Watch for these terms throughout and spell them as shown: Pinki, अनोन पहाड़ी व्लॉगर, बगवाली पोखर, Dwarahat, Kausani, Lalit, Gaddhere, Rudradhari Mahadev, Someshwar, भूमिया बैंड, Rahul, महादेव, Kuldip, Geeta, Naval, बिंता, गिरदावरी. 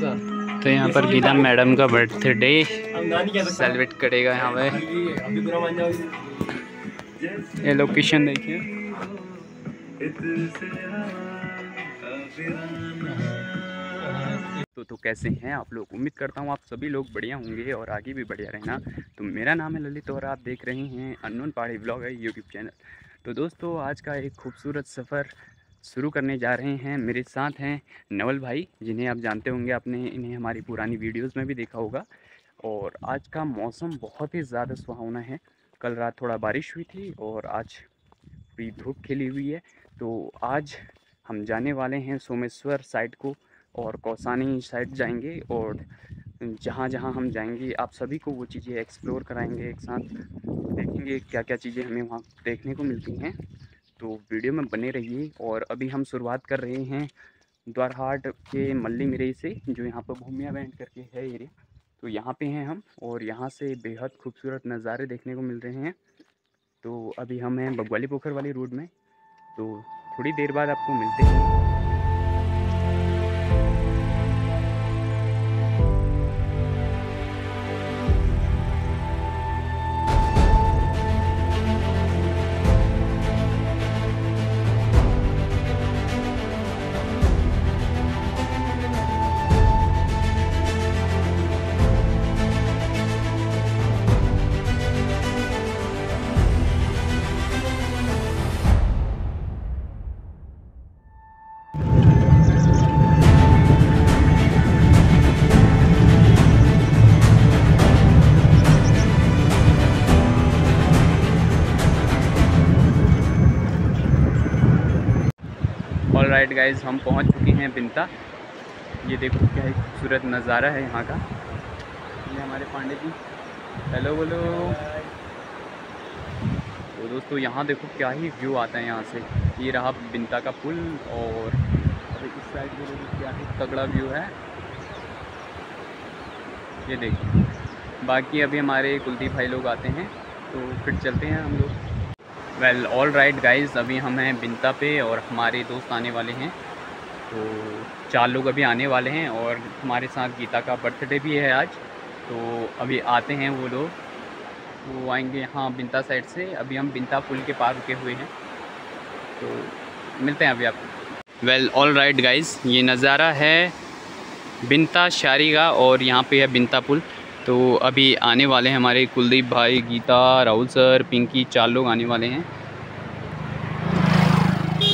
तो यहाँ पर गीता मैडम का बर्थडे सेलिब्रेट करेगा यहाँ पे। ये लोकेशन देखिए, तो कैसे हैं आप लोग। उम्मीद करता हूँ आप सभी लोग बढ़िया होंगे और आगे भी बढ़िया रहना। तो मेरा नाम है ललित और आप देख रहे हैं अनोन पहाड़ी व्लॉगर यूट्यूब चैनल। तो दोस्तों आज का एक खूबसूरत सफ़र शुरू करने जा रहे हैं। मेरे साथ हैं नवल भाई, जिन्हें आप जानते होंगे, आपने इन्हें हमारी पुरानी वीडियोस में भी देखा होगा। और आज का मौसम बहुत ही ज़्यादा सुहावना है। कल रात थोड़ा बारिश हुई थी और आज भी धूप खिली हुई है। तो आज हम जाने वाले हैं सोमेश्वर साइड को और कौसानी साइड जाएंगे, और जहाँ जहाँ हम जाएंगे आप सभी को वो चीज़ें एक्सप्लोर कराएंगे, एक साथ देखेंगे क्या क्या चीज़ें हमें वहाँ देखने को मिलती हैं। तो वीडियो में बने रहिए। और अभी हम शुरुआत कर रहे हैं द्वारहाट के मल्ली मिरई से, जो यहाँ पर भूमिया बैंड करके है एरिया। तो यहाँ पे हैं हम और यहाँ से बेहद खूबसूरत नज़ारे देखने को मिल रहे हैं। तो अभी हम हैं बगवाली पोखर वाली रोड में, तो थोड़ी देर बाद आपको मिलते हैं। राइट गाइज, हम पहुंच चुके हैं बिंता। ये देखो क्या एक खूबसूरत नज़ारा है यहाँ का। ये हमारे पांडे जी, हेलो बोलो। तो दोस्तों यहाँ देखो क्या ही व्यू आता है यहाँ से। ये रहा बिंता का पुल और इस साइड देखो क्या ही तगड़ा व्यू है, ये देखिए। बाकी अभी हमारे कुलदीप भाई लोग आते हैं तो फिर चलते हैं हम लोग। वेल ऑल राइट गाइज़, अभी हम हैं बिंता पे और हमारे दोस्त आने वाले हैं। तो 4 लोग अभी आने वाले हैं और हमारे साथ गीता का बर्थडे भी है आज। तो अभी आते हैं वो लोग, वो आएंगे यहाँ बिंता साइड से। अभी हम बिंता पुल के पार रुके हुए हैं, तो मिलते हैं अभी आपको। वेल ऑल राइट गाइज़, ये नज़ारा है बिंता शारी का और यहाँ पे है बिंता पुल। तो अभी आने वाले हैं हमारे कुलदीप भाई, गीता, राहुल सर, पिंकी, 4 लोग आने वाले हैं।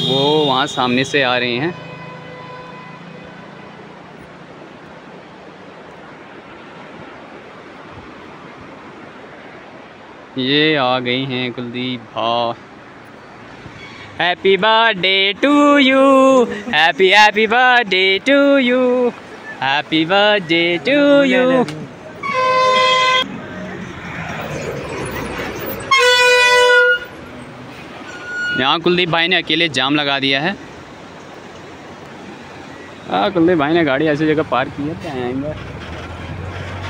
वो वहाँ सामने से आ रहे हैं। ये आ गई हैं कुलदीप भाई। Happy birthday to you, happy happy birthday to you, happy birthday to you. यहाँ कुलदीप भाई ने अकेले जाम लगा दिया है। कुलदीप भाई ने गाड़ी ऐसी जगह पार्क की है।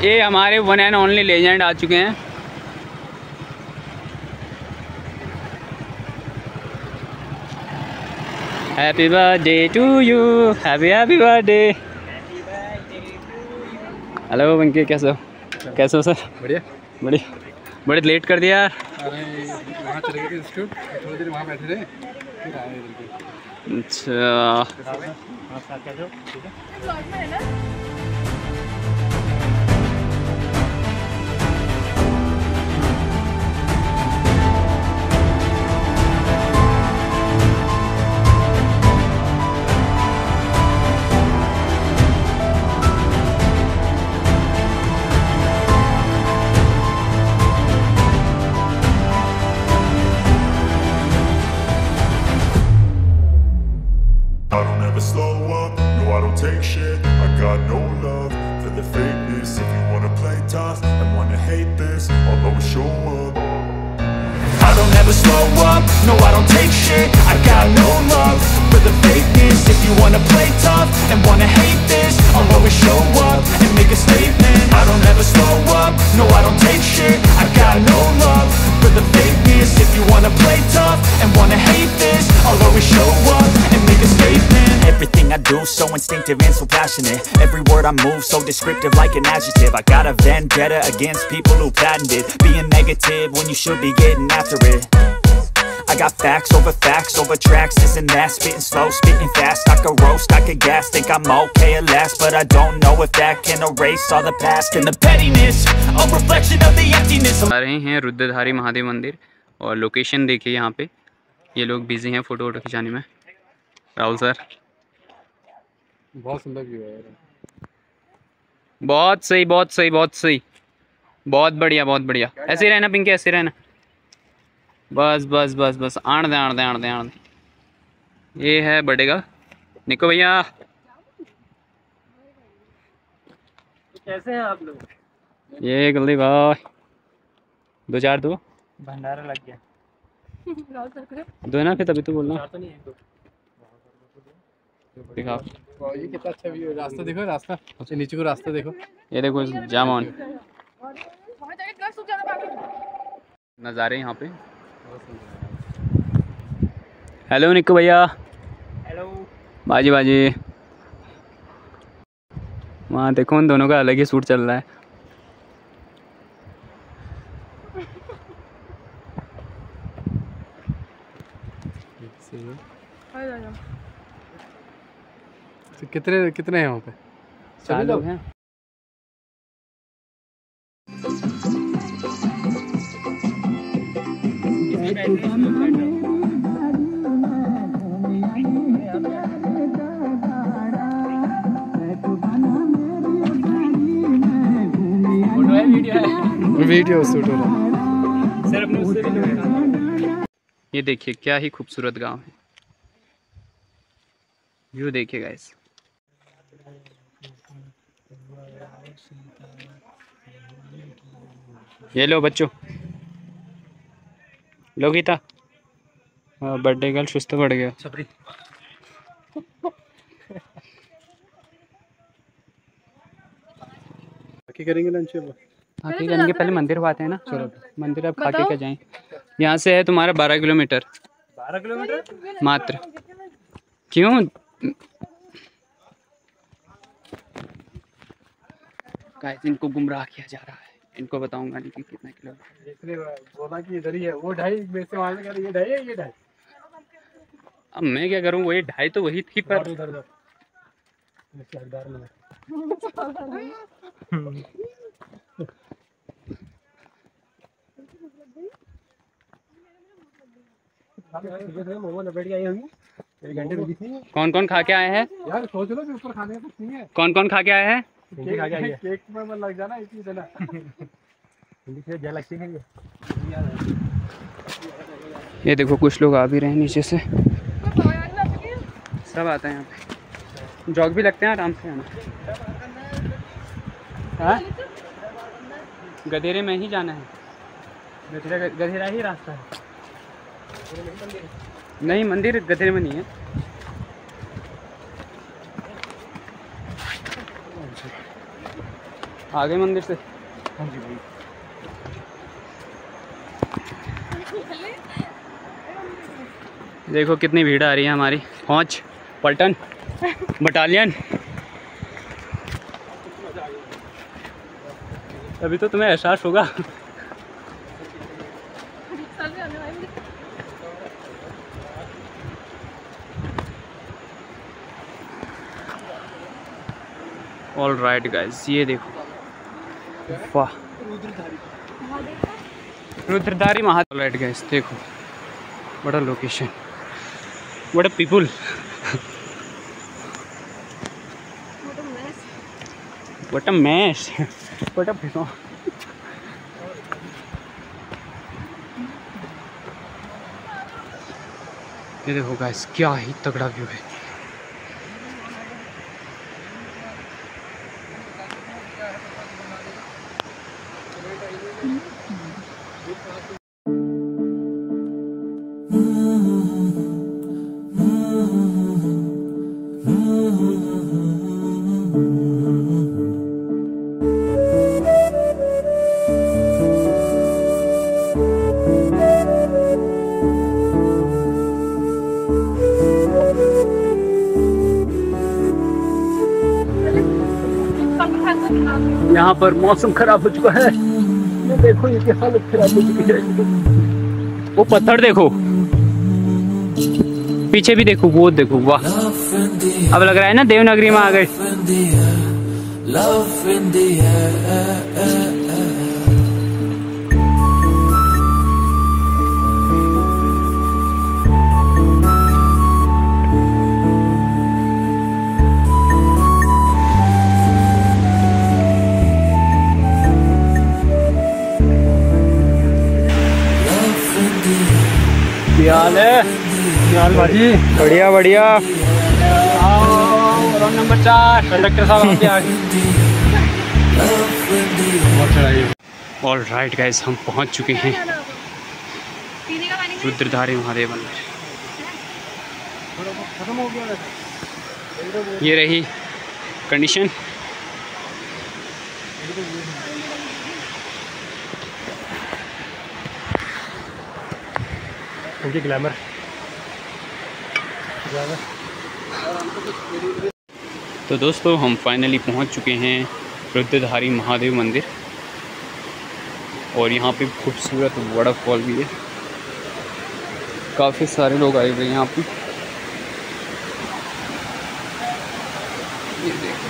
ये हमारे वन एंड ओनली लेजेंड आ चुके हैं। Happy birthday to you, happy happy birthday. Hello Banke, कैसे हो? कैसे हो सर? बढ़िया बढ़िया। बड़े लेट कर दिया यार। अरे वहाँ चले गए इंस्टीट्यूट, थोड़ी देर वहाँ बैठे रहे फिर आए इधर। अच्छा instinctive and so passionate. Every word I move so descriptive like an adjective. I got a vendetta against people who patented being negative when you should be getting after it. I got facts over tracks, this and that. Spitting slow, spitting fast, I could roast, I could gas. Think I'm okay at last, but I don't know if that can erase all the past and the pettiness, a reflection of the emptiness. आ रहे हैं रुद्रधारी महादेव मंदिर और location देखिए यहाँ पे, ये लोग busy हैं फोटो वोटो खिंचाने में। राहुल सर बहुत सुंदर व्यू है, बहुत सही बहुत सही बहुत सही, बहुत बढ़िया बहुत बढ़िया। ऐसे ही रहना पिंकी, ऐसे रहना, बस बस बस बस, आण दे आण दे आण दे आण दे। ये है बर्थडे का निको भैया। कैसे हैं आप लोग? ये कुलदीप भाई दो चार दो, भंडारा लग गया दो ना, फिर तभी तो बोलना। दिखाओ ये कितना अच्छा व्यू है, रास्ता देखो, रास्ता सबसे नीचे को रास्ता देखो, ये देखो जाम ऑन नज़ारे यहाँ पे। हेलो निक्कू भैया, हेलो बाजी बाजी। वहाँ देखो उन दोनों का अलग ही सूट चल रहा है। तो कितने कितने हैं वहाँ पे? 4 लोग हैं। वीडियो शूट हो रहा है। ये देखिए क्या ही खूबसूरत गांव है, व्यू देखिए गाइस। ये लो बच्चों, लो गीता बर्थडे गर्ल सुस्त बढ़ गया। बाकी करेंगे लंच में, बाकी करेंगे, पहले मंदिर आते हैं ना। चलो मंदिर अब खा के क्या जाएं। यहाँ से है तुम्हारा 12 किलोमीटर, 12 किलोमीटर मात्र। क्यों गाइस इनको गुमराह किया जा रहा है, इनको बताऊंगा नहीं कि कितना किलोमीटर। बोला कि इधर ही है वो 2.5 में से वहां से, ये 2.5 है ये 2.5। अब मैं क्या करूं, वही 2.5 तो वही थी पर उधर उधर सरदार में। कौन कौन खा के आए हैं यार, सोच लो ऊपर खाने का कुछ नहीं है। कौन कौन खा के आए हैं? केक में मत लग जाना इसी से ना, जय लक्ष्मी है ये। देखो कुछ लोग आ भी रहे हैं नीचे से, सब आते हैं यहाँ पे, जॉग भी लगते हैं आराम से आना। गधेरे में ही जाना है, गधेरा ही रास्ता है। नहीं मंदिर गधेरे में नहीं है। आ गए मंदिर से। हाँ जी भाई, देखो कितनी भीड़ आ रही है हमारी। पहुँच पलटन बटालियन, अभी तो तुम्हें एहसास होगा। ऑल राइट गाइस, ये देखो वाह रुद्रधारी महादेव। लाइट गाइस देखो, बड़ा लोकेशन, बड़ा पीपुल, बड़ा मैश, बड़ा फिनो। ये देखो गाइस क्या ही तगड़ा व्यू है। यहाँ पर मौसम खराब हो चुका है। ये देखो इसकी हालत खराब हो चुकी है। वो पत्थर देखो, पीछे भी देखो, वो देखो, वाह। अब लग रहा है ना देवनागरी में आ गए। भाजी बढ़िया बढ़िया। राउंड नंबर 4 कंडक्टर साहब आ गए। ऑल राइट गाइस, हम पहुंच चुके हैं रुद्रधारी महादेव मंदिर। ये रही कंडीशन। उनकी ग्लैमर तो दोस्तों हम फाइनली पहुंच चुके हैं रुद्रधारी महादेव मंदिर। और यहाँ पे खूबसूरत वाटरफॉल भी है। काफ़ी सारे लोग आए हुए हैं यहाँ पे। ये देखो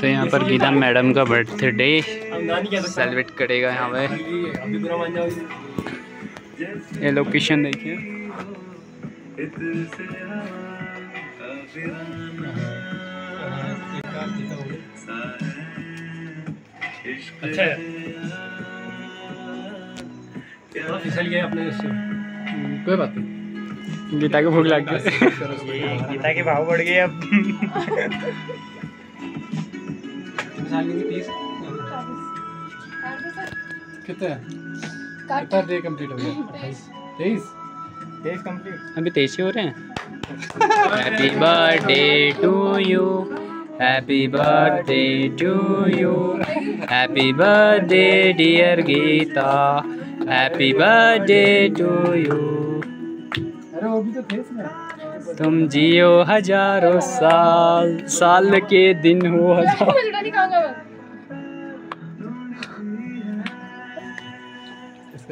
तो यहाँ पर गीता मैडम का बर्थडे सेलिब्रेट करेगा। यहाँ पे ये लोकेशन देखिए। अच्छा है अपने, कोई बात नहीं। गीता को भूख लग गई, गीता के भाव बढ़ गए अब। कितना कितना डे कंप्लीट हो गया? 23 कंप्लीट, अभी 23 ही हो रहे हैं। Happy birthday to you, happy birthday to you, happy birthday dear Geeta, happy birthday to you. तुम जियो हजारों साल, साल के दिन हो हजार। कोई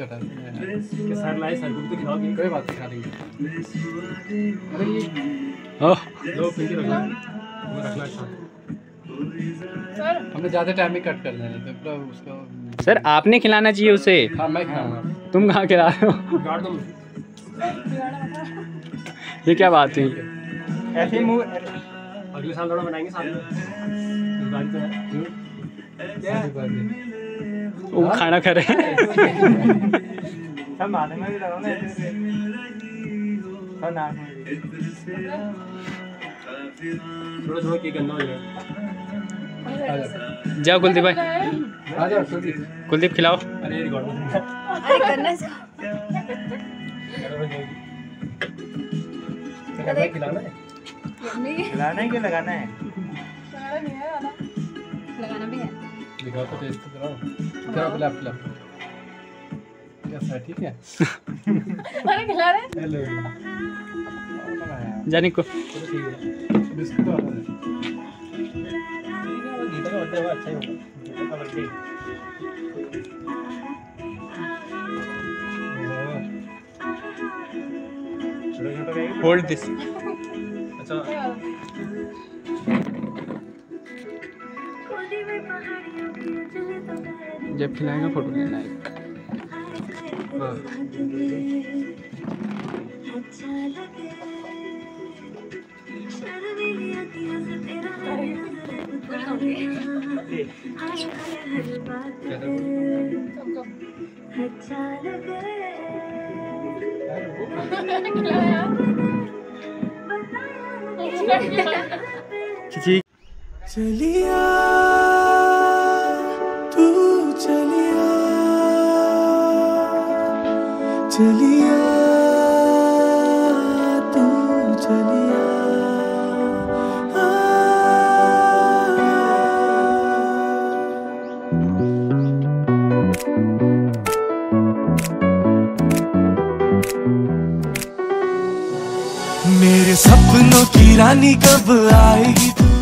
बात हमने ज्यादा टाइम ही कट कर दिया उसका। सर आपने खिलाना चाहिए उसे। हाँ, मैं खिलाऊंगा। तुम कहाँ खिला रहे हो? ये क्या बात है? ऐसे मूव अगले साल थोड़ा बनाएंगे साथ में। वो खाना खा रहे हैं। सब माथे में भी लगाओ ना ऐसे। और नाक में भी। थोड़ा थोड़ा केक गंदा हो जाएगा। जाओ कुलदीप भाई। आ जाओ कुलदीप। कुलदीप खिलाओ। अरे रिकॉर्ड करना। खिलाना है कि लगाना है? लगाना भी है। दिखाओ तो टेस्ट कराओ। कराओ खिला खिला। कैसा ठीक है? अरे खिला रहे? हेलो। जाने को। बिस्कुट करते हुए अच्छा होगा। Hold this. अच्छा जब खिलाएगा फोटो लेना है। चलिया तू चलिया चलिया तू चलिया मेरे सपनों की रानी कब आएगी तू।